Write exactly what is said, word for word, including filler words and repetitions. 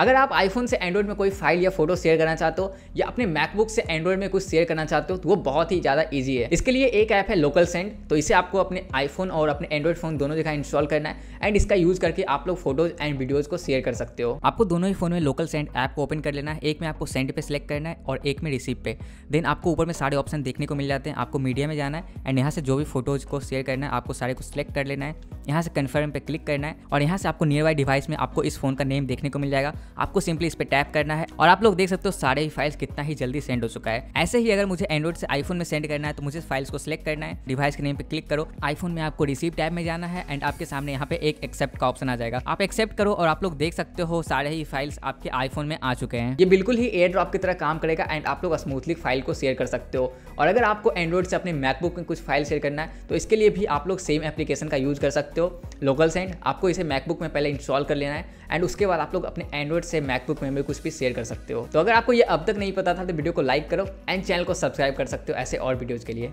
अगर आप आईफोन से एंड्रॉइड में कोई फाइल या फोटो शेयर करना चाहते हो या अपने मैकबुक से एंड्रॉइड में कुछ शेयर करना चाहते हो तो वो बहुत ही ज़्यादा ईजी है। इसके लिए एक ऐप है लोकल सेंड, तो इसे आपको अपने आईफोन और अपने एंड्रॉइड फोन दोनों जगह इंस्टॉल करना है एंड इसका यूज करके आप लोग फोटोज एंड वीडियोज को शेयर कर सकते हो। आपको दोनों ही फोन में लोकल सेंड ऐप को ओपन कर लेना है, एक में आपको सेंड पे सिलेक्ट करना है और एक में रिसीव पे। देन आपको ऊपर में सारे ऑप्शन देखने को मिल जाते हैं, आपको मीडिया में जाना है एंड यहाँ से जो भी फोटोज को शेयर करना है आपको सारे को सिलेक्ट कर लेना है, यहाँ से कन्फर्म पे क्लिक करना है और यहाँ से आपको नियर बाई डिवाइस में आपको इस फोन का नेम देखने को मिल जाएगा, आपको सिंपली इस पे टैप करना है और आप लोग देख सकते हो सारे ही फाइल्स कितना ही जल्दी सेंड हो चुका है। ऐसे ही अगर मुझे एंड्रॉइड से आईफोन में सेंड करना है तो मुझे फाइल्स को सिलेक्ट करना है, डिवाइस के नेम पे क्लिक करो, आईफोन में आपको रिसीव टैब में जाना है एंड आपके सामने यहाँ पे एक एक्सेप्ट का ऑप्शन आ जाएगा, आप एक्सेप्ट करो और आप लोग देख सकते हो सारे ही फाइल्स आपके आईफोन में आ चुके हैं। ये बिल्कुल ही एयर ड्रॉप की तरह काम करेगा एंड आप लोग स्मूथली फाइल को शेयर कर सकते हो। और अगर आपको एंड्रॉइड से अपने मैकबुक में कुछ फाइल शेयर करना है तो इसके लिए भी आप लोग सेम एप्लीकेशन का यूज कर सकते हो लोकल सेंड। आपको इसे मैकबुक में पहले इंस्टॉल कर लेना है एंड उसके बाद आप लोग अपने एंड्रॉइड से मैकबुक में भी कुछ भी शेयर कर सकते हो। तो अगर आपको ये अब तक नहीं पता था तो वीडियो को लाइक करो एंड चैनल को सब्सक्राइब कर सकते हो ऐसे और वीडियोज के लिए।